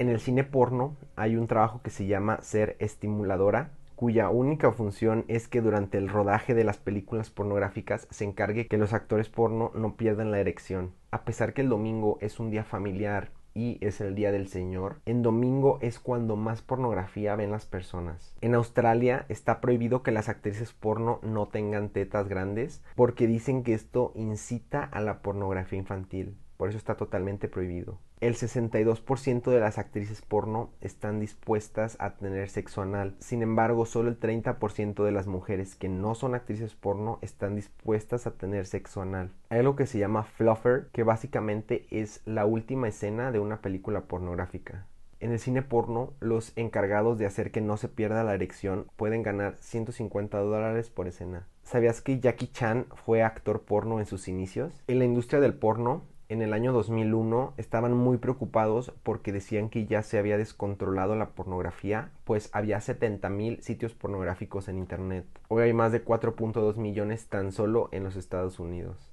En el cine porno hay un trabajo que se llama ser estimuladora, cuya única función es que durante el rodaje de las películas pornográficas se encargue que los actores porno no pierdan la erección. A pesar que el domingo es un día familiar y es el día del Señor, en domingo es cuando más pornografía ven las personas. En Australia está prohibido que las actrices porno no tengan tetas grandes porque dicen que esto incita a la pornografía infantil. Por eso está totalmente prohibido. El 62% de las actrices porno están dispuestas a tener sexo anal. Sin embargo, solo el 30% de las mujeres que no son actrices porno están dispuestas a tener sexo anal. Hay algo que se llama fluffer, que básicamente es la última escena de una película pornográfica. En el cine porno, los encargados de hacer que no se pierda la erección pueden ganar $150 por escena. ¿Sabías que Jackie Chan fue actor porno en sus inicios? En la industria del porno, en el año 2001 estaban muy preocupados porque decían que ya se había descontrolado la pornografía, pues había 70,000 sitios pornográficos en internet. Hoy hay más de 4.2 millones tan solo en los Estados Unidos.